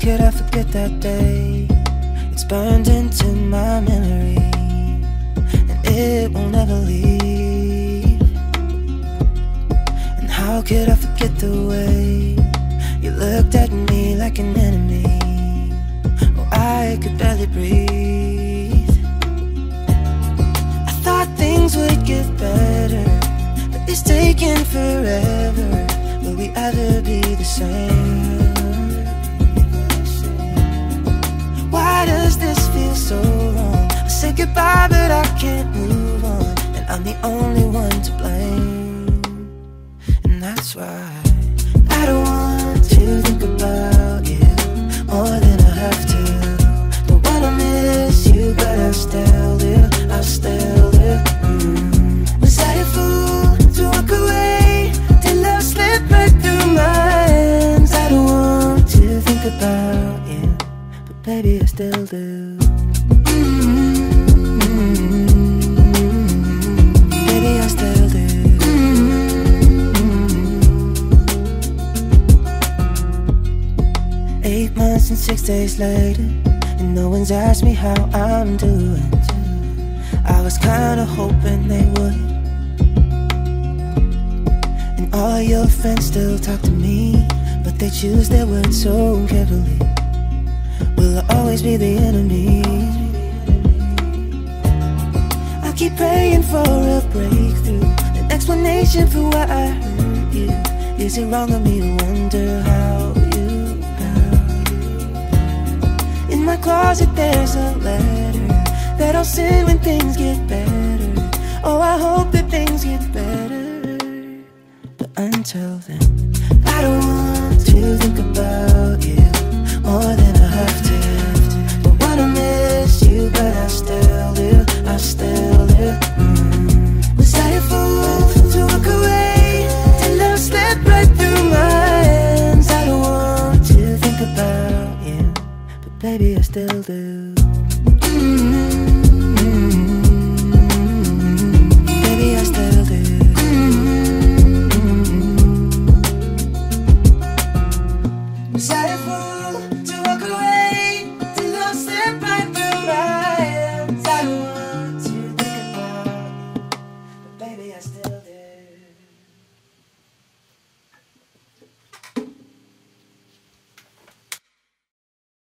could I forget that day? It's burned into my memory, and it will never leave. And how could I forget the way you looked at me like an enemy? Oh, I could barely breathe. I thought things would get better, but it's taken forever. Will we ever be the same? Why does this feel so wrong? I said goodbye, but I can't move on, and I'm the only one to blame. And that's why I don't want to think about you more than I have to. Don't wanna miss you, but I still do, I still do. Was I a fool to walk away? Did love slip right through my hands? I don't want to think about you, baby, I still do. Baby, I still do. Mm-hmm. 8 months and 6 days later, and no one's asked me how I'm doing. I was kinda hoping they would. And all your friends still talk to me, but they choose their words so carefully. Will I always be the enemy? I keep praying for a breakthrough, an explanation for why I hurt you. Is it wrong of me to wonder how you felt? In my closet there's a letter that I'll send when things get better. Oh, I hope that things get better, but until then, I don't want to think about you more than I have to. Don't wanna miss you, but I still do, I still do. Was I a fool to walk away? Did love slip right through my hands? I don't want to think about you, but baby, I still do.